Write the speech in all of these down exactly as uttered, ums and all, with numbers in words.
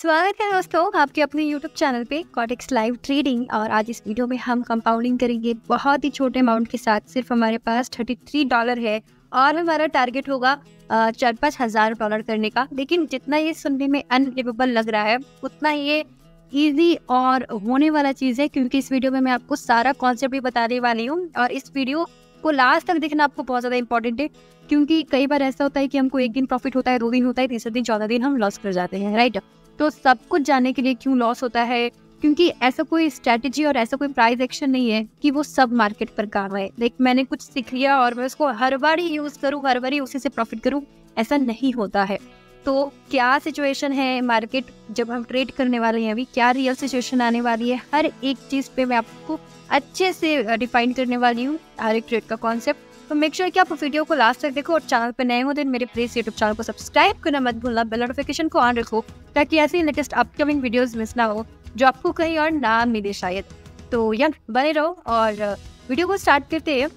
स्वागत है दोस्तों आपके अपने YouTube चैनल पे क्वोटेक्स लाइव ट्रेडिंग। और आज इस वीडियो में हम कंपाउंडिंग करेंगे बहुत ही छोटे अमाउंट के साथ। सिर्फ हमारे पास तैंतीस डॉलर है और हमारा टारगेट होगा चार पाँच हज़ार डॉलर करने का। लेकिन जितना ये सुनने में अनबिलीवेबल लग रहा है उतना ये ईजी और होने वाला चीज़ है, क्योंकि इस वीडियो में मैं आपको सारा कॉन्सेप्ट भी बताने वाली हूँ। और इस वीडियो को लास्ट तक देखना आपको बहुत ज़्यादा इंपॉर्टेंट है, क्योंकि कई बार ऐसा होता है कि हमको एक दिन प्रॉफिट होता है, दो दिन होता है, तीसरे दिन चौदह दिन हम लॉस कर जाते हैं, राइट। तो सब कुछ जानने के लिए क्यों लॉस होता है, क्योंकि ऐसा कोई स्ट्रैटेजी और ऐसा कोई प्राइस एक्शन नहीं है कि वो सब मार्केट पर काम है। लाइक मैंने कुछ सीख लिया और मैं उसको हर बार ही यूज़ करूँ, हर बार ही उसी से प्रॉफिट करूँ, ऐसा नहीं होता है। तो क्या सिचुएशन है मार्केट जब हम ट्रेड करने वाले हैं, अभी क्या रियल सिचुएशन आने वाली है, हर एक चीज़ पे मैं आपको अच्छे से डिफाइन करने वाली हूँ, हर एक ट्रेड का कॉन्सेप्ट। तो मेक श्योर कि आप वीडियो को लास्ट तक देखो। और चैनल पर नए हो तो मेरे प्लीज यूट्यूब चैनल को सब्सक्राइब करना मत भूलना, बेल नोटिफिकेशन को ऑन रखो ताकि ऐसे लेटेस्ट अपकमिंग वीडियोस मिस ना हो जो आपको कहीं और ना मिले शायद। तो यार बने रहो। और वीडियो को स्टार्ट करते हैं।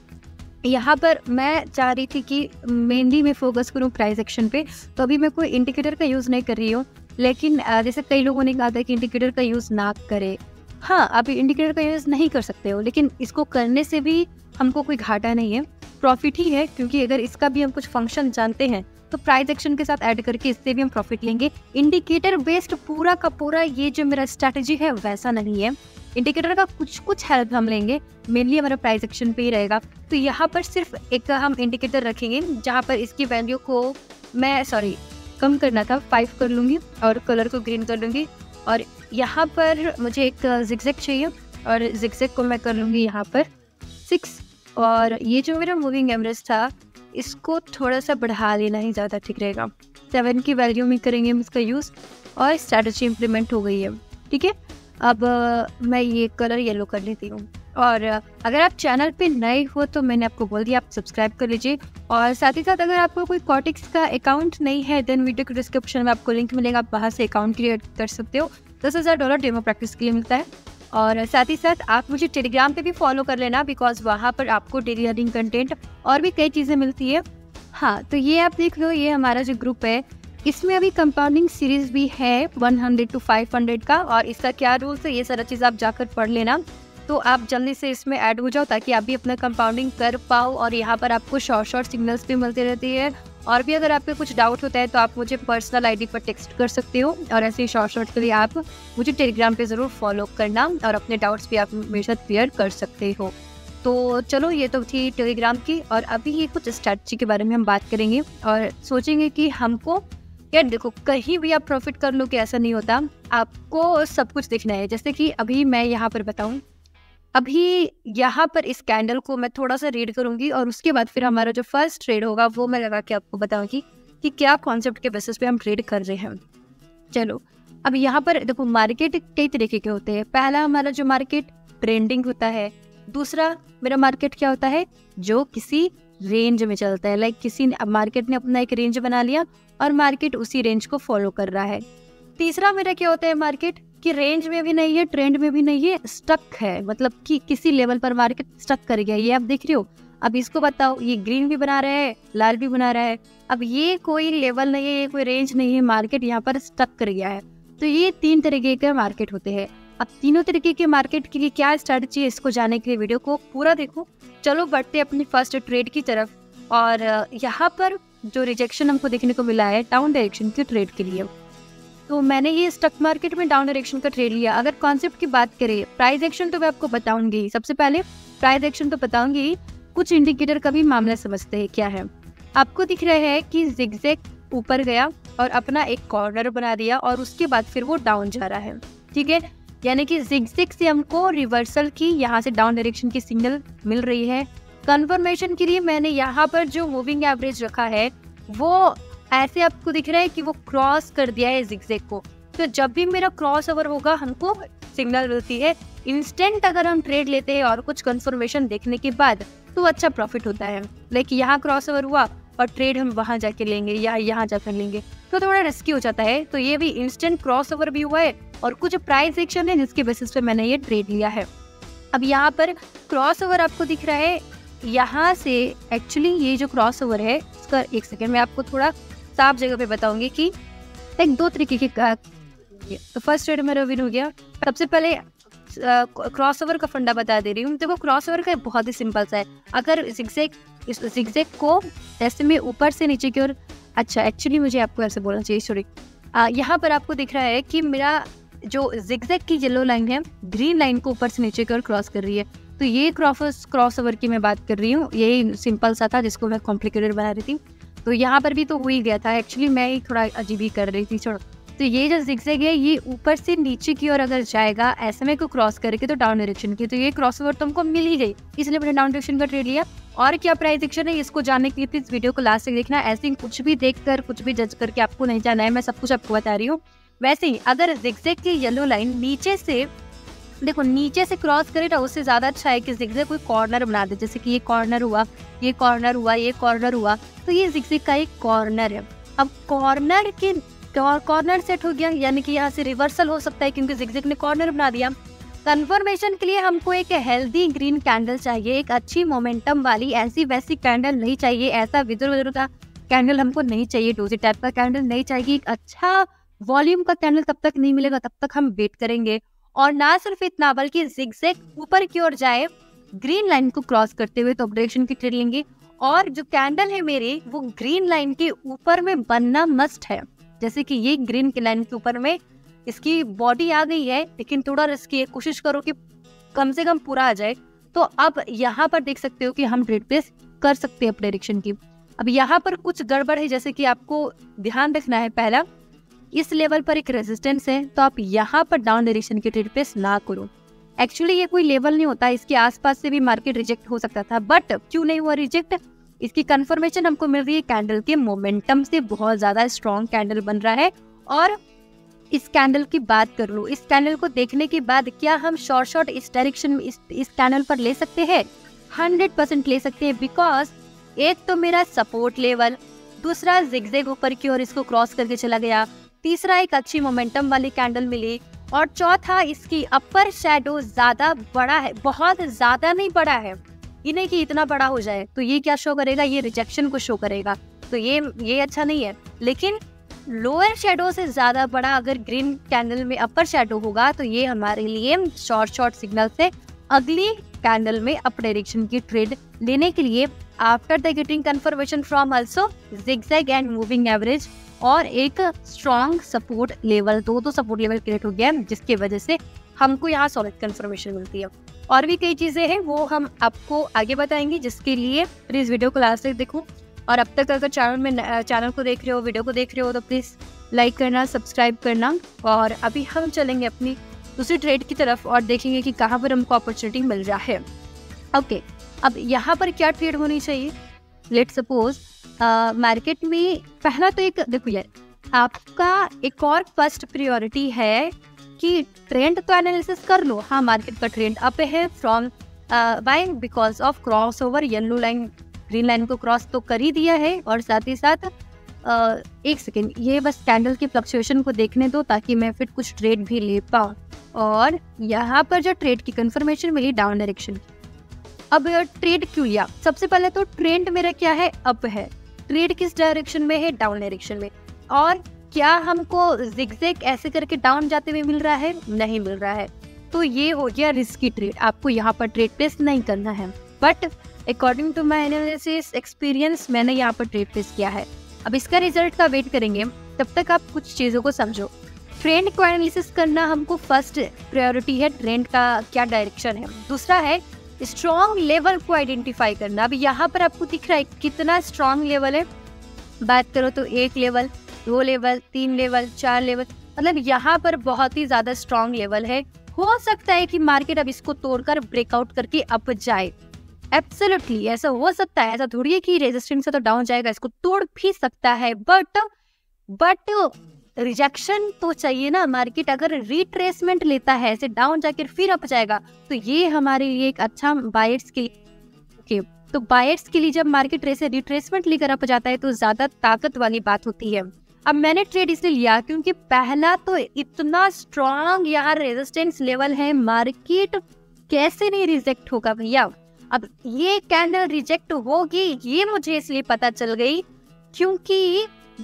यहाँ पर मैं चाह रही थी कि मेनली मैं फोकस करूँ प्राइस एक्शन पे, तो अभी मैं कोई इंडिकेटर का यूज़ नहीं कर रही हूँ। लेकिन जैसे कई लोगों ने कहा था कि इंडिकेटर का यूज़ ना करें, हाँ आप इंडिकेटर का यूज़ नहीं कर सकते हो, लेकिन इसको करने से भी हमको कोई घाटा नहीं है, प्रॉफिट ही है। क्योंकि अगर इसका भी हम कुछ फंक्शन जानते हैं तो प्राइस एक्शन के साथ ऐड करके इससे भी हम प्रॉफिट लेंगे। इंडिकेटर बेस्ड पूरा का पूरा ये जो मेरा स्ट्रैटेजी है वैसा नहीं है, इंडिकेटर का कुछ कुछ हेल्प हम लेंगे, मेनली हमारा प्राइस एक्शन पे ही रहेगा। तो यहाँ पर सिर्फ एक हम इंडिकेटर रखेंगे जहाँ पर इसकी वैल्यू को मैं सॉरी कम करना था, फाइव कर लूँगी और कलर को ग्रीन कर लूँगी। और यहाँ पर मुझे एक जिगजैग चाहिए और जिगजैग को मैं कर लूँगी यहाँ पर सिक्स। और ये जो मेरा मूविंग एवरेज था इसको थोड़ा सा बढ़ा लेना ही ज़्यादा ठीक रहेगा, सेवन की वैल्यू में करेंगे हम इसका यूज़। और स्ट्रैटेजी इम्प्लीमेंट हो गई है, ठीक है। अब मैं ये कलर येलो कर लेती हूँ। और अगर आप चैनल पे नए हो तो मैंने आपको बोल दिया आप सब्सक्राइब कर लीजिए। और साथ ही साथ अगर आपको कोई क्वोटेक्स का अकाउंट नहीं है देन वीडियो के डिस्क्रिप्शन में आपको लिंक मिलेगा, आप वहाँ से अकाउंट क्रिएट कर सकते हो। दस हज़ार डॉलर डेमो प्रैक्टिस के लिए मिलता है। और साथ ही साथ आप मुझे टेलीग्राम पे भी फॉलो कर लेना, बिकॉज वहाँ पर आपको डेली अर्निंग कंटेंट और भी कई चीज़ें मिलती है। हाँ तो ये आप देख लो, ये हमारा जो ग्रुप है इसमें अभी कंपाउंडिंग सीरीज़ भी है हंड्रेड टू फाइव हंड्रेड का, और इसका क्या रूल्स है ये सारा चीज़ आप जाकर पढ़ लेना। तो आप जल्दी से इसमें ऐड हो जाओ ताकि आप भी अपना कंपाउंडिंग कर पाओ। और यहाँ पर आपको शॉर्ट शॉर्ट सिग्नल्स भी मिलते रहती है। और भी अगर आपको कुछ डाउट होता है तो आप मुझे पर्सनल आईडी पर टेक्स्ट कर सकते हो। और ऐसे ही शॉर्ट शॉर्ट के लिए आप मुझे टेलीग्राम पे ज़रूर फॉलो करना और अपने डाउट्स भी आप मेरे साथ क्लियर कर सकते हो। तो चलो ये तो थी टेलीग्राम की। और अभी ये कुछ स्ट्रैटेजी के बारे में हम बात करेंगे और सोचेंगे कि हमको यार देखो कहीं भी आप प्रॉफिट कर लो कि ऐसा नहीं होता, आपको सब कुछ देखना है। जैसे कि अभी मैं यहाँ पर बताऊँ, अभी यहाँ पर इस कैंडल को मैं थोड़ा सा रीड करूँगी और उसके बाद फिर हमारा जो फर्स्ट ट्रेड होगा वो मैं लगा के आपको बताऊँगी कि क्या कॉन्सेप्ट के बेसिस पे हम ट्रेड कर रहे हैं। चलो अब यहाँ पर देखो मार्केट कई तरीके के होते हैं। पहला हमारा जो मार्केट ट्रेंडिंग होता है, दूसरा मेरा मार्केट क्या होता है जो किसी रेंज में चलता है, लाइक किसी मार्केट ने अपना एक रेंज बना लिया और मार्केट उसी रेंज को फॉलो कर रहा है। तीसरा मेरा क्या होता है मार्केट कि रेंज में भी नहीं है, ट्रेंड में भी नहीं है, स्टक है, मतलब कि किसी लेवल पर मार्केट स्टक कर गया, ये आप देख रहे हो। अब इसको बताओ ये ग्रीन भी बना रहा है, लाल भी बना रहा है, अब ये कोई लेवल नहीं है, ये कोई रेंज नहीं है, मार्केट यहाँ पर स्टक कर गया है। तो ये तीन तरीके के मार्केट होते हैं। अब तीनों तरीके के मार्केट के लिए क्या स्ट्रैटेजी है इसको जानने के लिए वीडियो को पूरा देखो। चलो बढ़ते अपनी फर्स्ट ट्रेड की तरफ। और यहाँ पर जो रिजेक्शन हमको देखने को मिला है डाउन डायरेक्शन के ट्रेड के लिए, तो मैंने ये स्टॉक मार्केट में डाउन डायरेक्शन का ट्रेड लिया। अगर कॉन्सेप्ट की बात करें, प्राइस एक्शन तो मैं आपको बताऊंगी, सबसे पहले प्राइस एक्शन तो बताऊंगी, कुछ इंडिकेटर का भी मामला समझते हैं क्या है। आपको दिख रहा है कि जिगजैग ऊपर गया और अपना एक कॉर्नर बना दिया और उसके बाद फिर वो डाउन जा रहा है, ठीक है। यानी कि जिगजैग से हमको रिवर्सल की यहाँ से डाउन डायरेक्शन की सिग्नल मिल रही है। कन्फर्मेशन के लिए मैंने यहाँ पर जो मूविंग एवरेज रखा है वो ऐसे आपको दिख रहा है कि वो क्रॉस कर दिया है जिगजैग को। तो जब भी मेरा क्रॉस ओवर होगा हमको सिग्नल मिलती है। इंस्टेंट अगर हम ट्रेड लेते हैं और कुछ कंफर्मेशन देखने के बाद तो अच्छा प्रॉफिट होता है। लाइक यहाँ क्रॉस ओवर हुआ और ट्रेड हम वहाँ जाके लेंगे या यहाँ जाकर लेंगे तो थोड़ा रिस्की हो जाता है। तो ये भी इंस्टेंट क्रॉस ओवर भी हुआ है और कुछ प्राइस एक्शन है जिसके बेसिस पे मैंने ये ट्रेड लिया है। अब यहाँ पर क्रॉस ओवर आपको दिख रहा है यहाँ से, एक्चुअली ये जो क्रॉस ओवर है उसका एक सेकेंड में आपको थोड़ा साफ जगह पे बताऊंगी कि एक दो तरीके के गया। तो फर्स्ट ट्रेड मेरा विन हो गया। सबसे पहले क्रॉसओवर uh, का फंडा बता दे रही हूँ। देखो क्रॉसओवर का बहुत ही सिंपल सा है। अगर zigzag इस zigzag को ऐसे में ऊपर से नीचे की ओर, अच्छा एक्चुअली मुझे आपको ऐसे बोलना चाहिए, सॉरी। यहाँ पर आपको दिख रहा है कि मेरा जो zigzag की येलो लाइन है ग्रीन लाइन को ऊपर से नीचे की ओर क्रॉस कर रही है। तो ये क्रॉस क्रॉसओवर की मैं बात कर रही हूँ। यही सिंपल सा था जिसको मैं कॉम्प्लिकेटेड बना रही थी। तो यहाँ पर भी तो हो ही गया था, एक्चुअली मैं ही थोड़ा अजीब ही कर रही थी, छोड़ो। तो ये जो zigzag है ये ऊपर से नीचे की ओर अगर जाएगा ऐसे में को क्रॉस करके तो डाउन डायरेक्शन की, तो ये क्रॉसओवर तो हमको मिल ही गई, इसलिए मैंने डाउन डायरेक्शन का ट्रेड लिया। और क्या प्राइस एक्शन है इसको जानने के लिए प्लीज वीडियो को लास्ट तक देखना। ऐसे ही कुछ भी देखकर कुछ भी जज करके आपको नहीं जाना है, मैं सब कुछ आपको बता रही हूँ। वैसे ही अगर zigzag की येलो लाइन नीचे से, देखो नीचे से क्रॉस करे तो उससे ज़्यादा अच्छा है कि zigzag कोई कॉर्नर बना दे, जैसे कि ये कॉर्नर हुआ, ये कॉर्नर हुआ, ये कॉर्नर हुआ। तो ये zigzag का एक कॉर्नर है। अब कॉर्नर के और कॉर्नर सेट हो गया, यानी कि यहाँ से रिवर्सल हो सकता है क्योंकि zigzag ने कॉर्नर बना दिया। कन्फर्मेशन के लिए हमको एक हेल्दी ग्रीन कैंडल चाहिए, एक अच्छी मोमेंटम वाली, ऐसी वैसी कैंडल नहीं चाहिए, ऐसा विदुर विदुर का कैंडल हमको नहीं चाहिए, डोजी टाइप का कैंडल नहीं चाहिए। एक अच्छा वॉल्यूम का कैंडल तब तक नहीं मिलेगा, तब तक हम वेट करेंगे। और ना सिर्फ इतना बल्कि zigzag ऊपर की ओर जाए ग्रीन लाइन को क्रॉस करते हुए तो डायरेक्शन की ट्रेड लेंगे। और जो कैंडल है मेरी वो ग्रीन लाइन के ऊपर में बनना मस्ट है, जैसे कि ये ग्रीन की लाइन के ऊपर में इसकी बॉडी आ गई है, लेकिन थोड़ा रिस्की है, कोशिश करो कि कम से कम पूरा आ जाए। तो अब यहाँ पर देख सकते हो कि हम ट्रेड प्लेस कर सकते हैं डायरेक्शन की। अब यहाँ पर कुछ गड़बड़ है, जैसे कि आपको ध्यान रखना है। पहला, इस लेवल पर एक रेजिस्टेंस है तो आप यहाँ पर डाउन डायरेक्शन की ट्रेड प्लेस ना करो। एक्चुअली ये कोई लेवल नहीं होता, इसके आसपास से भी मार्केट रिजेक्ट हो सकता था, बट क्यों नहीं हुआ रिजेक्ट, इसकी कन्फर्मेशन हमको मिल रही है कैंडल के मोमेंटम से। बहुत ज़्यादा स्ट्रॉन्ग कैंडल बन रहा है। और इस कैंडल की बात कर लो, इस कैंडल को देखने के बाद क्या हम शॉर्ट शॉर्ट इस डायरेक्शन में इस इस कैंडल पर ले सकते हैं? हंड्रेड परसेंट ले सकते हैं, बिकॉज एक तो मेरा सपोर्ट लेवल, दूसरा zigzag ऊपर की ओर इसको क्रॉस करके चला गया, तीसरा एक अच्छी मोमेंटम वाली कैंडल मिली, और चौथा इसकी अपर शेडो ज़्यादा बड़ा है, बहुत ज़्यादा नहीं बड़ा है, ये नहीं कि इतना बड़ा हो जाए। तो ये क्या शो करेगा, ये रिजेक्शन को शो करेगा, तो ये ये अच्छा नहीं है। लेकिन लोअर शेडो से ज़्यादा बड़ा अगर ग्रीन कैंडल में अपर शेडो होगा तो ये हमारे लिए शॉर्ट शॉर्ट सिग्नल से अगली कैंडल में अप डायरेक्शन की ट्रेड लेने के लिए, after the getting confirmation from also zigzag and moving average, और एक स्ट्रॉन्ग सपोर्ट लेवल, दो दो सपोर्ट लेवल क्रिएट हो गया जिसकी वजह से हमको यहाँ सॉलिड कन्फर्मेशन मिलती है। और भी कई चीज़ें हैं वो हम आपको आगे बताएंगे, जिसके लिए प्लीज़ वीडियो को लास्ट तक देखो। और अब तक अगर चैनल में चैनल को देख रहे हो, वीडियो को देख रहे हो तो प्लीज़ लाइक करना, सब्सक्राइब करना। और अभी हम चलेंगे अपनी दूसरी ट्रेड की तरफ और देखेंगे कि कहाँ पर हमको अपॉर्चुनिटी मिल रहा है। ओके, अब यहाँ पर क्या ट्रेड होनी चाहिए। लेट सपोज मार्केट में पहला तो एक देखो यार, आपका एक और फर्स्ट प्रियोरिटी है कि ट्रेंड तो एनालिसिस कर लो। हाँ, मार्केट का ट्रेंड अप है from buying because of cross over, yellow line green line को क्रॉस तो कर ही दिया है। और साथ ही साथ uh, एक सेकेंड, ये बस कैंडल की फ्लक्चुएशन को देखने दो ताकि मैं फिर कुछ ट्रेड भी ले पाऊँ। और यहाँ पर जो ट्रेड की कंफर्मेशन मिली डाउन डायरेक्शन। अब ट्रेड क्यों लिया, सबसे पहले तो ट्रेंड मेरा क्या है, अप है, ट्रेड किस डायरेक्शन में है, डाउन डायरेक्शन में। और क्या हमको zigzag ऐसे करके डाउन जाते हुए मिल रहा है, नहीं मिल रहा है, तो ये हो गया रिस्की ट्रेड, आपको यहाँ पर ट्रेड प्लेस नहीं करना है। But according to my analysis experience मैंने यहाँ पर ट्रेड प्लेस किया है। अब इसका रिजल्ट का वेट करेंगे, तब तक आप कुछ चीज़ों को समझो। ट्रेंड को एनालिसिस करना हमको फर्स्ट प्रायोरिटी है, ट्रेंड का क्या डायरेक्शन है। दूसरा है स्ट्रॉन्ग लेवल को आइडेंटिफाई करना। अब यहाँ पर आपको दिख रहा है कितना स्ट्रॉन्ग लेवल है, बात करो तो एक लेवल, दो लेवल, तीन लेवल, चार लेवल, मतलब यहाँ पर बहुत ही ज़्यादा स्ट्रॉन्ग लेवल है। हो सकता है कि मार्केट अब इसको तोड़कर ब्रेकआउट करके अप जाए, एब्सोल्युटली ऐसा हो सकता है, ऐसा थोड़ी है कि रेजिस्टेंस से तो डाउन जाएगा, इसको तोड़ भी सकता है। बट बट रिजेक्शन तो चाहिए ना, मार्केट अगर रिट्रेसमेंट लेता है ऐसे डाउन जाकर फिर अप जाएगा तो ये हमारे लिए एक अच्छा बायर्स के लिए, तो बायर्स के लिए जब मार्केट ऐसे रिट्रेसमेंट लेकर अप जाता है तो ज़्यादा ताकत वाली बात होती है। अब मैंने ट्रेड इसलिए लिया क्योंकि पहला तो इतना स्ट्रॉन्ग यहाँ रेजिस्टेंस लेवल है, मार्केट कैसे नहीं रिजेक्ट होगा भैया। अब ये कैंडल रिजेक्ट होगी ये मुझे इसलिए पता चल गई क्योंकि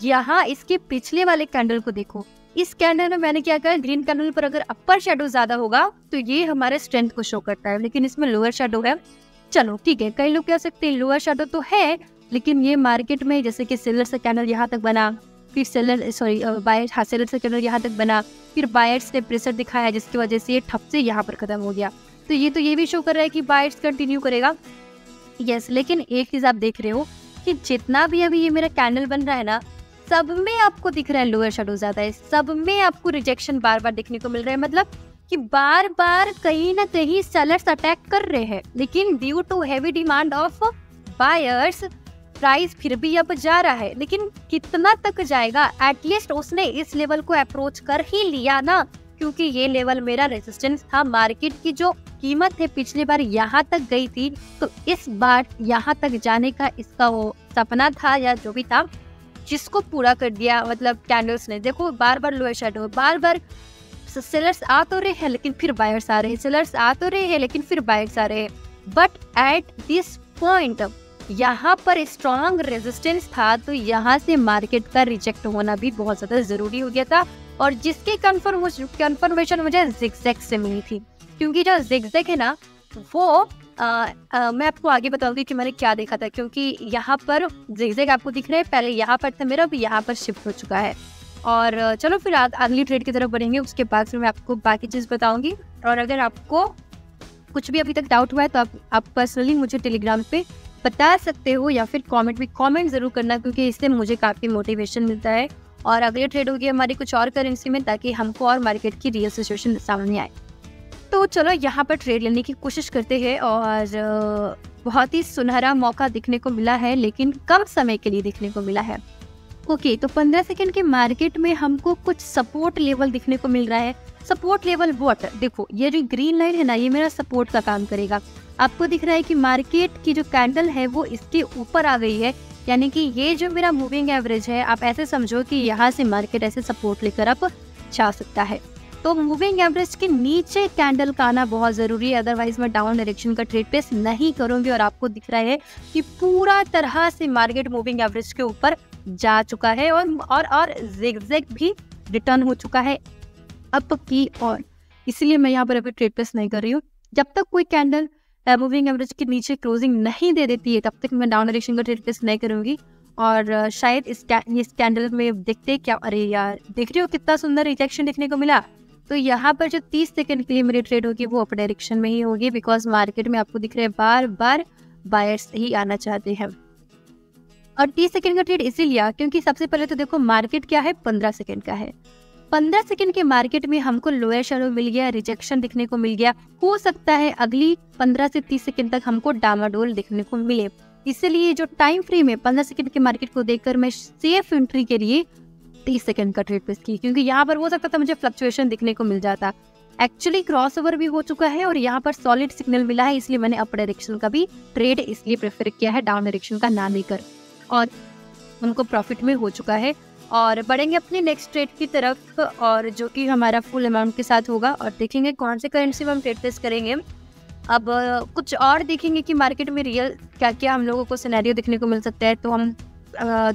यहाँ इसके पिछले वाले कैंडल को देखो, इस कैंडल में मैंने क्या कहा, ग्रीन कैंडल पर अगर अपर शेडो ज्यादा होगा तो ये हमारे स्ट्रेंथ को शो करता है, लेकिन इसमें लोअर शेडो है। चलो ठीक है, कई लोग कह सकते हैं लोअर शेडो तो है, लेकिन ये मार्केट में जैसे कि सेलर से कैंडल यहाँ तक बना, फिर सेलर सॉरी बायर हाँ सेलर से कैंडल यहाँ तक बना, फिर बायर्स ने प्रेशर दिखाया जिसकी वजह से ये ठप से यहाँ पर खत्म हो गया, तो ये तो ये भी शो कर रहा है कि बायर्स कंटिन्यू करेगा। यस, लेकिन एक चीज़ आप देख रहे हो कि जितना भी अभी ये मेरा कैंडल बन रहा है ना, सब में आपको दिख रहा है लोअर शेडो ज़्यादा है, सब में आपको रिजेक्शन बार बार देखने को मिल रहा है, मतलब कि बार बार कहीं ना कहीं सेलर्स अटैक कर रहे हैं, लेकिन due to heavy demand of buyers price फिर भी अब जा रहा है। लेकिन कितना तक जाएगा, एटलीस्ट उसने इस लेवल को अप्रोच कर ही लिया ना, क्योंकि ये लेवल मेरा रेजिस्टेंस था। मार्केट की जो कीमत है पिछली बार यहाँ तक गई थी, तो इस बार यहाँ तक जाने का इसका वो सपना था या जो भी था, जिसको पूरा कर दिया मतलब कैंडल्स ने। देखो बार बार लोअर शेडो, बार बार सेलर्स आ तो रहे हैं लेकिन फिर बायर्स आ रहे हैं, सेलर्स आ तो रहे हैं लेकिन फिर बायर्स आ रहे हैं, बट एट दिस पॉइंट यहाँ पर स्ट्रॉन्ग रेजिस्टेंस था, तो यहाँ से मार्केट का रिजेक्ट होना भी बहुत ज़्यादा ज़रूरी हो गया था, और जिसकी कन्फर्म कन्फर्मेशन मुझे ज़िगज़ैग से मिली थी, क्योंकि जो ज़िगज़ैग है ना वो आ, आ, मैं आपको आगे बताऊंगी कि मैंने क्या देखा था, क्योंकि यहाँ पर ज़िगज़ैग आपको दिख रहा है, पहले यहाँ पर था मेरा, अब यहाँ पर शिफ्ट हो चुका है। और चलो फिर अगली ट्रेड की तरफ बढ़ेंगे, उसके बाद फिर मैं आपको बाकी चीज़ बताऊँगी। और अगर आपको कुछ भी अभी तक डाउट हुआ है तो आप, आप पर्सनली मुझे टेलीग्राम पर बता सकते हो, या फिर कमेंट में कमेंट ज़रूर करना, क्योंकि इससे मुझे काफ़ी मोटिवेशन मिलता है। और अगली ट्रेड होगी हमारी कुछ और करेंसी में, ताकि हमको और मार्केट की रियल सिचुएशन सामने आए। तो चलो यहाँ पर ट्रेड लेने की कोशिश करते हैं, और बहुत ही सुनहरा मौका दिखने को मिला है, लेकिन कम समय के लिए दिखने को मिला है। ओके, तो पंद्रह सेकेंड के मार्केट में हमको कुछ सपोर्ट लेवल दिखने को मिल रहा है। सपोर्ट लेवल व्हाट, देखो ये जो ग्रीन लाइन है ना, ये मेरा सपोर्ट का काम करेगा। आपको दिख रहा है कि मार्केट की जो कैंडल है वो इसके ऊपर आ गई है, यानी कि ये जो मेरा मूविंग एवरेज है, आप ऐसे समझो कि यहाँ से मार्केट ऐसे सपोर्ट लेकर आप जा सकता है। तो मूविंग एवरेज के नीचे कैंडल का आना बहुत ज़रूरी है, अदरवाइज मैं डाउन डायरेक्शन का ट्रेड प्लेस नहीं करूँगी। और आपको दिख रहा है कि पूरा तरह से मार्केट मूविंग एवरेज के ऊपर जा चुका है, और और और ज़िगज़ैग भी रिटर्न हो चुका है अप की ओर, इसलिए मैं यहाँ पर अभी ट्रेड प्लेस नहीं कर रही हूँ। जब तक कोई कैंडल मूविंग एवरेज के नीचे क्लोजिंग नहीं दे देती है, तब तक मैं डाउन डायरेक्शन का ट्रेड प्लेस नहीं करूँगी। और शायद इस कैंडल में देखते क्या, अरे यार देख रहे हो कितना सुंदर रिजेक्शन देखने को मिला, तो यहाँ पर जो तीस सेकंड के लिए मेरी ट्रेड होगी वो अप डायरेक्शन में ही होगी, बिकॉज मार्केट में आपको दिख रहा है बार बार बायर्स ही आना चाहते हैं। और तीस सेकंड का ट्रेड इसी लिया क्योंकि सबसे पहले तो देखो मार्केट क्या है, पंद्रह सेकंड का है। पंद्रह सेकंड के मार्केट में हमको लोअर शेडो मिल गया, रिजेक्शन दिखने को मिल गया। हो सकता है अगली पंद्रह से तीस सेकंड तक हमको डामाडोल देखने को मिले, इसलिए जो टाइम फ्रेम है पंद्रह सेकंड के मार्केट को देखकर मैं सेफ एंट्री के लिए तीस सेकंड का ट्रेड प्लेस की, क्योंकि यहाँ पर हो सकता था मुझे फ्लक्चुएशन दिखने को मिल जाता। एक्चुअली क्रॉसओवर भी हो चुका है और यहाँ पर सॉलिड सिग्नल मिला है, इसलिए मैंने अप डायरेक्शन का भी ट्रेड इसलिए प्रेफर किया है डाउन डायरेक्शन का ना लेकर, और उनको प्रॉफिट में हो चुका है। और बढ़ेंगे अपने नेक्स्ट ट्रेड की तरफ, और जो कि हमारा फुल अमाउंट के साथ होगा, और देखेंगे कौन से करेंसी में हम ट्रेड प्लेस करेंगे। अब कुछ और देखेंगे कि मार्केट में रियल क्या क्या हम लोगों को सिनेरियो देखने को मिल सकता है, तो हम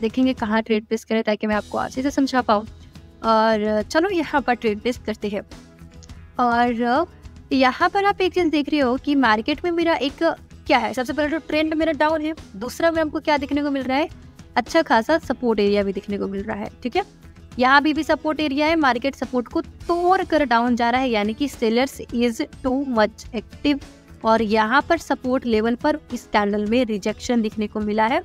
देखेंगे कहाँ ट्रेड प्लेस करें, ताकि मैं आपको अच्छे से समझा पाऊँ। और चलो यहाँ पर ट्रेड प्लेस करते हैं। और यहाँ पर आप एक चीज़ देख रहे हो कि मार्केट में मेरा एक क्या है, सबसे पहले तो ट्रेंड मेरा डाउन है, दूसरा में हमको क्या देखने को मिल रहा है, अच्छा खासा सपोर्ट एरिया भी दिखने को मिल रहा है। ठीक है, यहाँ भी भी सपोर्ट एरिया है, मार्केट सपोर्ट को तोड़ कर डाउन जा रहा है, यानी कि sellers is too much active. और यहाँ पर सपोर्ट लेवल पर इस कैंडल में रिजेक्शन दिखने को मिला है,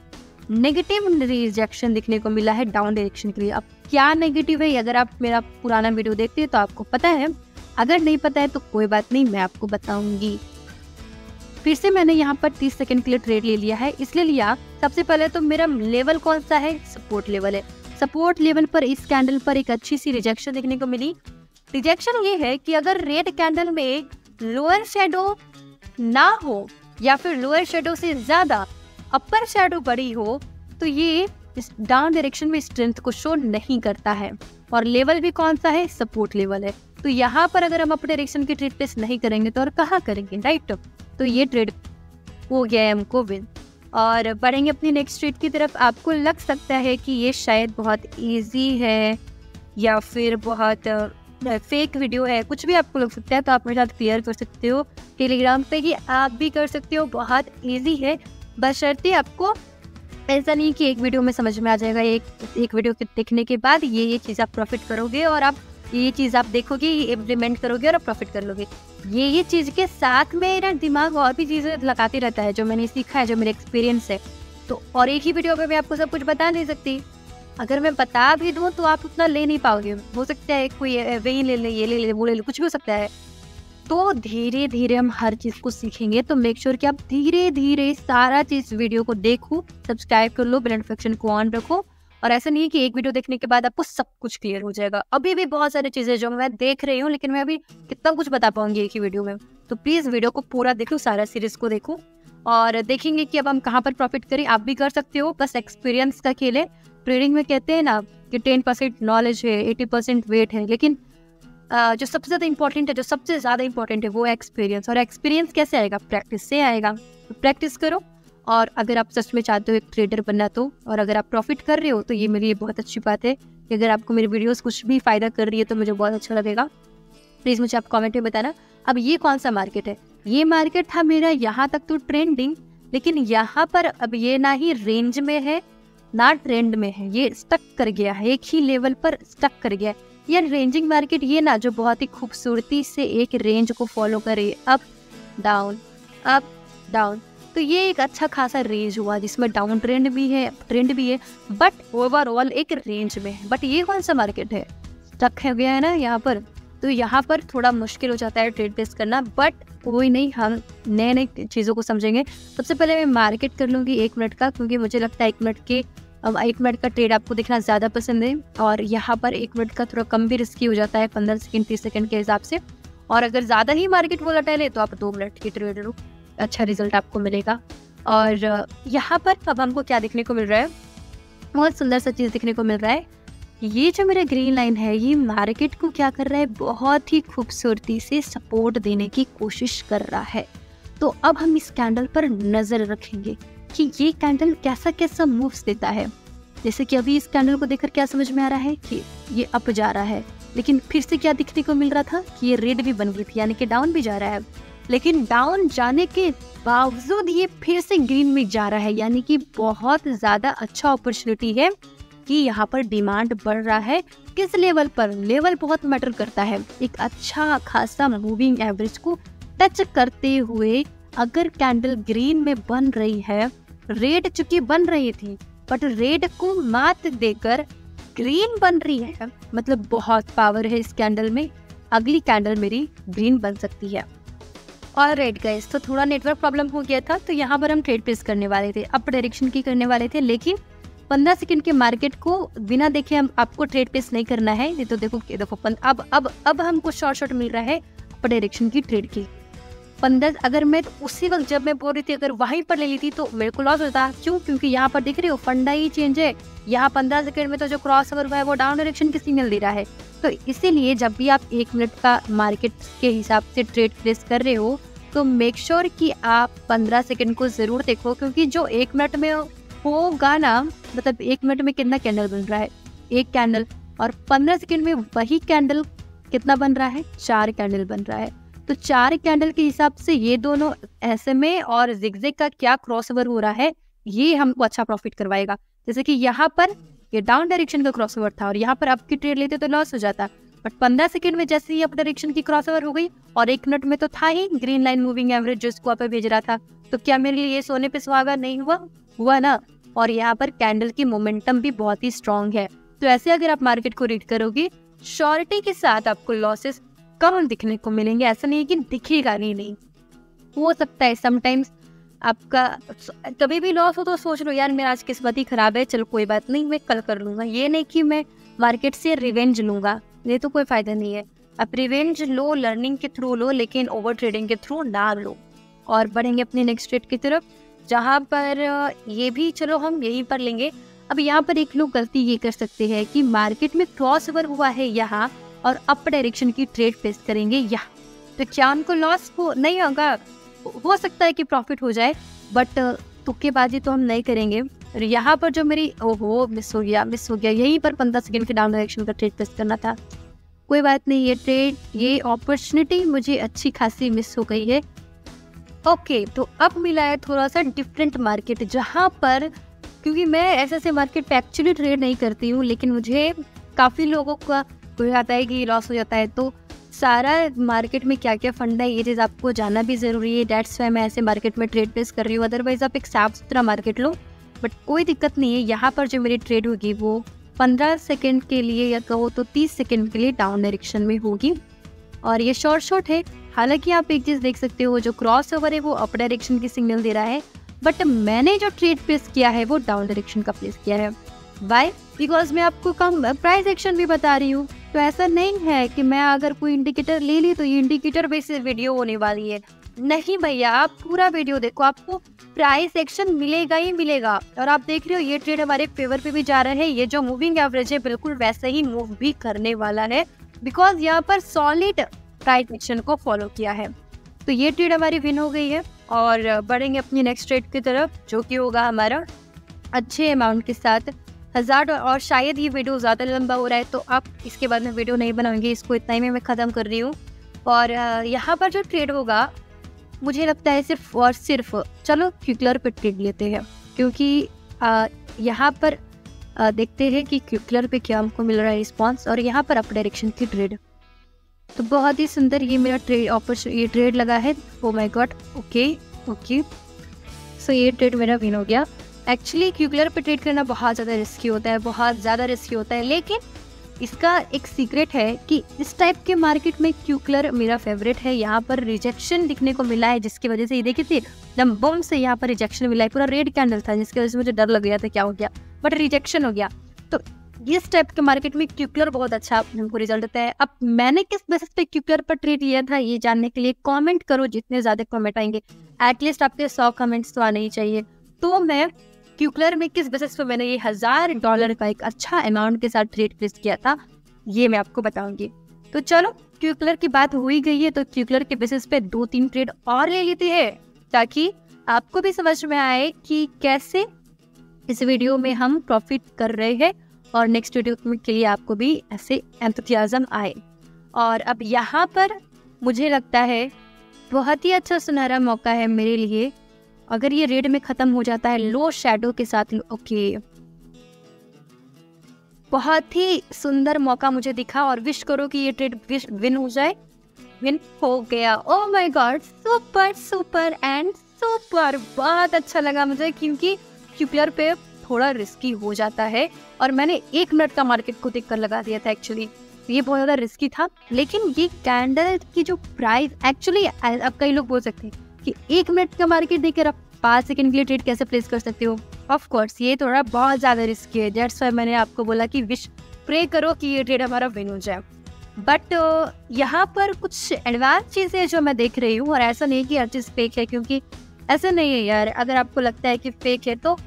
नेगेटिव रिजेक्शन दिखने को मिला है डाउन डायरेक्शन के लिए। अब क्या नेगेटिव है, अगर आप मेरा पुराना वीडियो देखते हैं तो आपको पता है, अगर नहीं पता है तो कोई बात नहीं, मैं आपको बताऊंगी। फिर से मैंने यहाँ पर तीस सेकंड के लिए ट्रेड ले लिया है, इसलिए लिया। सबसे पहले तो मेरा लेवल कौन सा है, सपोर्ट लेवल है। सपोर्ट लेवल पर इस कैंडल पर एक अच्छी सी रिजेक्शन देखने को मिली। रिजेक्शन ये है कि अगर रेड कैंडल में लोअर शेडो ना हो या फिर लोअर शेडो से ज़्यादा अपर शेडो बड़ी हो, तो ये इस डाउन डायरेक्शन में स्ट्रेंथ को शो नहीं करता है। और लेवल भी कौन सा है, सपोर्ट लेवल है। तो यहाँ पर अगर हम अपर डायरेक्शन की ट्रेड प्लेस नहीं करेंगे तो और कहाँ करेंगे, राइट। तो ये ट्रेड हो गया है हमको विन। और बढ़ेंगे अपनी नेक्स्ट ट्रेड की तरफ। आपको लग सकता है कि ये शायद बहुत इजी है, या फिर बहुत फेक वीडियो है, कुछ भी आपको लग सकता है, तो आप मेरे साथ क्लियर कर सकते हो टेलीग्राम पे कि आप भी कर सकते हो। बहुत इजी है, बशर्ते आपको ऐसा नहीं कि एक वीडियो में समझ में आ जाएगा, एक एक वीडियो के देखने के बाद ये ये चीज़ आप प्रॉफिट करोगे और आप ये चीज़ आप देखोगे, ये इम्प्लीमेंट करोगे और आप प्रॉफिट कर लोगे। ये ये चीज़ के साथ में ना दिमाग और भी चीज़ें लगाते रहता है जो मैंने सीखा है, जो मेरा एक्सपीरियंस है। तो और एक ही वीडियो में मैं आपको सब कुछ बता नहीं सकती, अगर मैं बता भी दूँ तो आप उतना ले नहीं पाओगे। हो सकता है कोई वही ले ले, ये ले ले, वो ले ले, कुछ भी हो सकता है। तो धीरे धीरे हम हर चीज़ को सीखेंगे। तो मेक श्योर कि आप धीरे धीरे सारा चीज़ वीडियो को देखो, सब्सक्राइब कर लो, बेल नोटिफिकेशन को ऑन रखो। और ऐसा नहीं कि एक वीडियो देखने के बाद आपको सब कुछ क्लियर हो जाएगा। अभी भी बहुत सारी चीज़ें जो मैं देख रही हूँ, लेकिन मैं अभी कितना कुछ बता पाऊंगी एक ही वीडियो में। तो प्लीज़ वीडियो को पूरा देखो, सारा सीरीज़ को देखो और देखेंगे कि अब हम कहाँ पर प्रॉफिट करें। आप भी कर सकते हो, बस एक्सपीरियंस का खेल है। ट्रेडिंग में कहते हैं ना कि टेन परसेंट नॉलेज है, एटी परसेंट वेट है, लेकिन Uh, जो सबसे ज़्यादा इंपॉर्टेंट है, जो सबसे ज़्यादा इंपॉर्टेंट है वो है एक्सपीरियंस। और एक्सपीरियंस कैसे आएगा? प्रैक्टिस से आएगा। तो प्रैक्टिस करो, और अगर आप सच में चाहते हो एक ट्रेडर बनना तो, और अगर आप प्रॉफिट कर रहे हो तो ये मेरे लिए बहुत अच्छी बात है। कि अगर आपको मेरी वीडियोस कुछ भी फ़ायदा कर रही है तो मुझे बहुत अच्छा लगेगा। प्लीज़ मुझे आप कॉमेंट में बताना। अब ये कौन सा मार्केट है? ये मार्केट था मेरा यहाँ तक तो ट्रेंडिंग, लेकिन यहाँ पर अब ये ना ही रेंज में है ना ट्रेंड में है, ये स्टक कर गया है, एक ही लेवल पर स्टक कर गया है। ये रेंजिंग मार्केट ये ना जो बहुत ही खूबसूरती से एक रेंज को फॉलो करे, अप डाउन अप डाउन, तो ये एक अच्छा खासा रेंज हुआ जिसमें डाउन ट्रेंड भी है, ट्रेंड भी है, बट ओवरऑल एक रेंज में है। बट ये कौन सा मार्केट है? स्टक हो गया है ना यहाँ पर, तो यहाँ पर थोड़ा मुश्किल हो जाता है ट्रेड प्लेस करना। बट कोई नहीं, हम नए नए चीज़ों को समझेंगे। सबसे पहले मैं मार्केट कर लूँगी एक मिनट का, क्योंकि मुझे लगता है एक मिनट के अब एक मिनट का ट्रेड आपको देखना ज़्यादा पसंद है, और यहाँ पर एक मिनट का थोड़ा कम भी रिस्की हो जाता है पंद्रह सेकंड तीस सेकंड के हिसाब से। और अगर ज़्यादा ही मार्केट वोलेटाइल है तो आप दो मिनट की ट्रेड लो, अच्छा रिजल्ट आपको मिलेगा। और यहाँ पर अब हमको क्या देखने को मिल रहा है? बहुत सुंदर सा चीज़ देखने को मिल रहा है। ये जो मेरा ग्रीन लाइन है ये मार्केट को क्या कर रहा है? बहुत ही खूबसूरती से सपोर्ट देने की कोशिश कर रहा है। तो अब हम इस कैंडल पर नज़र रखेंगे कि ये कैंडल कैसा कैसा मूव्स देता है। जैसे कि अभी इस कैंडल को देखकर क्या समझ में आ रहा है कि ये अप जा रहा है, लेकिन फिर से क्या दिखने को मिल रहा था कि ये रेड भी बन गई थी, यानी कि डाउन भी जा रहा है। लेकिन डाउन जाने के बावजूद ये फिर से ग्रीन में जा रहा है, यानी कि बहुत ज़्यादा अच्छा अपॉर्चुनिटी है कि यहाँ पर डिमांड बढ़ रहा है। किस लेवल पर? लेवल बहुत मैटर करता है। एक अच्छा खासा मूविंग एवरेज को टच करते हुए अगर कैंडल ग्रीन में बन रही है, रेड चुकी बन रही थी बट रेड को मात देकर ग्रीन बन रही है, मतलब बहुत पावर है इस कैंडल में। अगली कैंडल मेरी ग्रीन बन सकती है। और रेड गाइस, तो थोड़ा नेटवर्क प्रॉब्लम हो गया था, तो यहाँ पर हम ट्रेड प्लेस करने वाले थे, अप डायरेक्शन की करने वाले थे, लेकिन पंद्रह सेकंड के मार्केट को बिना देखे हम आपको ट्रेड प्लेस नहीं करना है। नहीं तो देखो देखो अब अब अब हमको शॉर्ट शॉर्ट मिल रहा है अप डायरेक्शन की ट्रेड की। पंद्रह अगर मैं तो उसी वक्त जब मैं बोल रही थी अगर वहीं पर ले ली थी तो मेरे को लॉस होता। क्यों? क्योंकि यहाँ पर देख रहे हो फंडा ही चेंज है। यहाँ पंद्रह सेकंड में तो जो क्रॉस ओवर हुआ है वो डाउन डायरेक्शन की सिग्नल दे रहा है। तो इसीलिए जब भी आप एक मिनट का मार्केट के हिसाब से ट्रेड प्लेस कर रहे हो तो मेक श्योर कि आप पंद्रह सेकेंड को ज़रूर देखो, क्योंकि जो एक मिनट में होगा ना, मतलब एक मिनट में कितना कैंडल बन रहा है? एक कैंडल। और पंद्रह सेकेंड में वही कैंडल कितना बन रहा है? चार कैंडल बन रहा है। तो चार कैंडल के हिसाब से ये दोनों ऐसे में और जिगजैग का क्या क्रॉसओवर हो रहा है, ये हमको अच्छा प्रॉफिट करवाएगा। जैसे कि यहाँ पर ये डाउन डायरेक्शन का क्रॉसओवर था और यहाँ पर अप की ट्रेड लेते तो लॉस हो जाता, बट पंद्रह सेकंड में जैसे ही अप डायरेक्शन की क्रॉसओवर हो गई और एक मिनट में तो था ही ग्रीन लाइन मूविंग एवरेज जो इसको पे भेज रहा था। तो क्या मेरे लिए ये सोने पर सुहागा नहीं हुआ? हुआ ना। और यहाँ पर कैंडल की मोमेंटम भी बहुत ही स्ट्रांग है। तो ऐसे अगर आप मार्केट को रीड करोगे, श्योरिटी के साथ आपको लॉसेस कम दिखने को मिलेंगे। ऐसा नहीं है कि दिखेगा नहीं, नहीं हो सकता है समटाइम्स आपका कभी भी लॉस हो तो सोच लो यार मेरा आज किस्मत ही खराब है, चलो कोई बात नहीं मैं कल कर लूँगा। ये नहीं कि मैं मार्केट से रिवेंज लूँगा, ये तो कोई फ़ायदा नहीं है। आप रिवेंज लो लर्निंग के थ्रू लो, लेकिन ओवर ट्रेडिंग के थ्रू ना लो। और बढ़ेंगे अपने नेक्स्ट ट्रेड की तरफ, जहाँ पर ये भी चलो हम यहीं पर लेंगे। अब यहाँ पर एक लोग गलती ये कर सकते हैं कि मार्केट में क्रॉस ओवर हुआ है यहाँ और अप डायरेक्शन की ट्रेड प्लेस करेंगे यहाँ, तो क्या उनको लॉस हो नहीं होगा? हो सकता है कि प्रॉफिट हो जाए, बट तुक्केबाजी तो हम नहीं करेंगे। और यहाँ पर जो मेरी ओहो मिस हो गया मिस हो गया यहीं पर पंद्रह सेकंड के डाउन डायरेक्शन का ट्रेड प्लेस करना था। कोई बात नहीं, ये ट्रेड ये अपॉर्चुनिटी मुझे अच्छी खासी मिस हो गई है। ओके, तो अब मिला है थोड़ा सा डिफरेंट मार्केट, जहाँ पर क्योंकि मैं ऐसे ऐसे मार्केट पे एक्चुअली ट्रेड नहीं करती हूँ, लेकिन मुझे काफ़ी लोगों का हो जाता है कि लॉस हो जाता है। तो सारा मार्केट में क्या क्या फंड है ये चीज़ आपको जाना भी ज़रूरी है। डेट्स वाई मैं ऐसे मार्केट में ट्रेड प्लेस कर रही हूँ, अदरवाइज आप एक साफ सुथरा मार्केट लो, बट कोई दिक्कत नहीं है। यहाँ पर जो मेरी ट्रेड होगी वो पंद्रह सेकंड के लिए या कहो तो तीस सेकंड के लिए डाउन डायरेक्शन में होगी और ये शॉर्ट शॉर्ट है। हालांकि आप एक चीज़ देख सकते हो, जो क्रॉस ओवर है वो अप डायरेक्शन की सिग्नल दे रहा है, बट मैंने जो ट्रेड प्लेस किया है वो डाउन डायरेक्शन का प्लेस किया है। वाई? बिकॉज मैं आपको कम प्राइस एक्शन भी बता रही हूँ। तो ऐसा नहीं है कि मैं अगर कोई इंडिकेटर ले ली तो ये इंडिकेटर बेसिस वीडियो होने वाली है। नहीं भैया, आप पूरा वीडियो देखो, आपको प्राइस एक्शन मिलेगा ही मिलेगा। और आप देख रहे हो ये ट्रेड हमारे फेवर पे भी जा रहा है, ये जो मूविंग एवरेज है बिल्कुल वैसे ही मूव भी करने वाला है, बिकॉज यहाँ पर सॉलिड प्राइस एक्शन को फॉलो किया है। तो ये ट्रेड हमारी विन हो गई है और बढ़ेंगे अपनी नेक्स्ट ट्रेड की तरफ, जो कि होगा हमारा अच्छे अमाउंट के साथ हज़ार डॉलर। और शायद ये वीडियो ज़्यादा लंबा हो रहा है तो आप इसके बाद में वीडियो नहीं बनाऊंगी, इसको इतना ही में मैं ख़त्म कर रही हूँ। और यहाँ पर जो ट्रेड होगा मुझे लगता है सिर्फ और सिर्फ चलो क्विकलर पे ट्रेड लेते हैं, क्योंकि यहाँ पर आ, देखते हैं कि क्विकलर पे क्या हमको मिल रहा है रिस्पॉन्स। और यहाँ पर अप डायरेक्शन की ट्रेड तो बहुत ही सुंदर ये मेरा ट्रेड अपॉर्चुनिटी ये ट्रेड लगा है। Oh my God, okay okay, so ये ट्रेड मेरा विन हो गया। एक्चुअली क्विकलर पे ट्रेड करना बहुत ज़्यादा रिस्की होता है, बहुत ज़्यादा रिस्की होता है, लेकिन इसका एक सीक्रेट है कि इस टाइप के मार्केट में क्विकलर मेरा फेवरेट है। यहाँ पर रिजेक्शन दिखने को मिला है, जिसकी वजह से ये देखिए थे एकदम बम से यहाँ पर रिजेक्शन मिला है। पूरा रेड कैंडल था जिसकी वजह से मुझे डर लग गया था क्या हो गया, बट रिजेक्शन हो गया। तो इस टाइप के मार्केट में क्विकलर बहुत अच्छा हमको रिजल्ट देता है। अब मैंने किस बेसिस पे क्विकलर पर ट्रेड लिया था ये जानने के लिए कॉमेंट करो, जितने ज़्यादा कॉमेंट आएंगे, एटलीस्ट आपके सौ कमेंट्स तो आने ही चाहिए। तो मैं क्विकलर में किस बेसिस पे मैंने ये हज़ार डॉलर का एक अच्छा अमाउंट के साथ ट्रेड प्लेस किया था ये मैं आपको बताऊंगी। तो चलो क्विकलर की बात हो ही गई है, तो क्विकलर के बेसिस पे दो तीन ट्रेड और ले लेते हैं, ताकि आपको भी समझ में आए कि कैसे इस वीडियो में हम प्रॉफिट कर रहे हैं और नेक्स्ट वीडियो के लिए आपको भी ऐसे एंथुसियाज्म आए। और अब यहाँ पर मुझे लगता है बहुत ही अच्छा सुनहरा मौका है मेरे लिए, अगर ये रेड में ख़त्म हो जाता है लो शेडो के साथ। ओके, बहुत ही सुंदर मौका मुझे दिखा और विश करो कि ये ट्रेड विन हो जाए। विन हो गया, oh my God, super super and super. बहुत अच्छा लगा मुझे, क्योंकि क्विकलर पे थोड़ा रिस्की हो जाता है और मैंने एक मिनट का मार्केट को देखकर लगा दिया था। एक्चुअली ये बहुत ज़्यादा रिस्की था, लेकिन ये कैंडल की जो प्राइस एक्चुअली, अब कई लोग बोल सकते हैं कि एक मिनट का मार्केट देकर आप पाँच सेकंड के लिए ट्रेड कैसे प्लेस कर सकते हो। ऑफ कोर्स ये थोड़ा बहुत ज़्यादा रिस्की है, दैट्स व्हाई मैंने आपको बोला कि विश प्रे करो कि ये ट्रेड हमारा विन हो जाए। बट यहाँ पर कुछ एडवांस चीज़ें जो मैं देख रही हूँ, और ऐसा नहीं कि हर चीज़ फेक है, क्योंकि ऐसा नहीं है यार। अगर आपको लगता है कि फेक है तो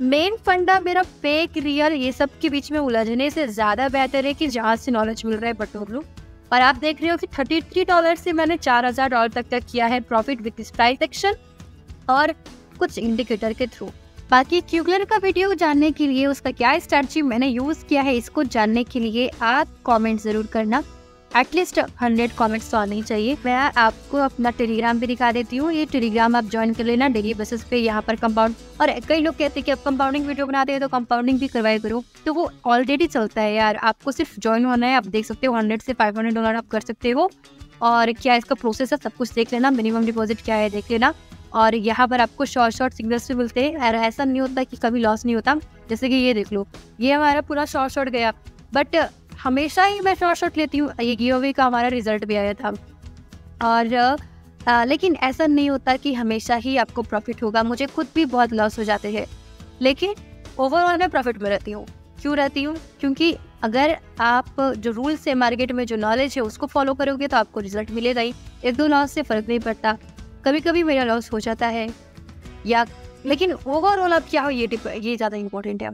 मेन फंडा मेरा फेक रियल ये सब के बीच में उलझने से ज़्यादा बेहतर है कि जहाँ से नॉलेज मिल रहा है बटोर लो। और आप देख रहे हो कि तैंतीस डॉलर से मैंने चार हज़ार डॉलर तक का किया है profit with this price action और कुछ इंडिकेटर के थ्रू। बाकी क्विकलर का वीडियो जानने के लिए, उसका क्या स्ट्रैटेजी मैंने यूज़ किया है इसको जानने के लिए आप कमेंट ज़रूर करना। एटलीस्ट सौ कमेंट्स तो आने ही चाहिए। मैं आपको अपना टेलीग्राम भी दिखा देती हूँ, ये टेलीग्राम आप ज्वाइन कर लेना डेली बेसिस पे। यहाँ पर कंपाउंड, और कई लोग कहते हैं कि आप कंपाउंडिंग वीडियो बनाते हैं तो कंपाउंडिंग भी करवाया करो, तो वो ऑलरेडी चलता है यार। आपको सिर्फ ज्वाइन होना है, आप देख सकते हो हंड्रेड से फाइव हंड्रेड डॉलर आप कर सकते हो। और क्या इसका प्रोसेस है सब कुछ देख लेना, मिनिमम डिपॉजिट क्या है देख लेना। और यहाँ पर आपको शॉर्ट शॉर्ट सिग्नल्स भी मिलते हैं, और ऐसा नहीं होता कि कभी लॉस नहीं होता। जैसे कि ये देख लो, ये हमारा पूरा शॉर्ट शॉर्ट गया, बट हमेशा ही मैं शॉर्ट शॉर्ट लेती हूँ। ये गिव अवे का हमारा रिजल्ट भी आया था, और आ, लेकिन ऐसा नहीं होता कि हमेशा ही आपको प्रॉफिट होगा। मुझे खुद भी बहुत लॉस हो जाते हैं, लेकिन ओवरऑल मैं प्रॉफिट में रहती हूँ। क्यों रहती हूँ? क्योंकि अगर आप जो रूल्स है मार्केट में, जो नॉलेज है उसको फॉलो करोगे तो आपको रिजल्ट मिलेगा ही। एक दो लॉस से फ़र्क नहीं पड़ता, कभी कभी मेरा लॉस हो जाता है या, लेकिन ओवरऑल आप क्या हो ये ये ज़्यादा इंपॉर्टेंट है।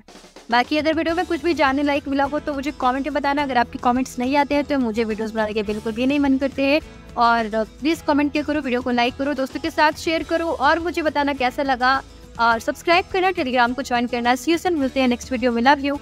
बाकी अगर वीडियो में कुछ भी जानने लायक मिला हो तो मुझे कमेंट में बताना। अगर आपके कमेंट्स नहीं आते हैं तो मुझे वीडियोस बनाने के बिल्कुल भी नहीं मन करते हैं। और प्लीज़ कमेंट किया करो, वीडियो को लाइक करो, दोस्तों के साथ शेयर करो और मुझे बताना कैसा लगा। और सब्सक्राइब करना, टेलीग्राम को ज्वाइन करना। सी यू सून, मिलते हैं नेक्स्ट वीडियो में। Love you.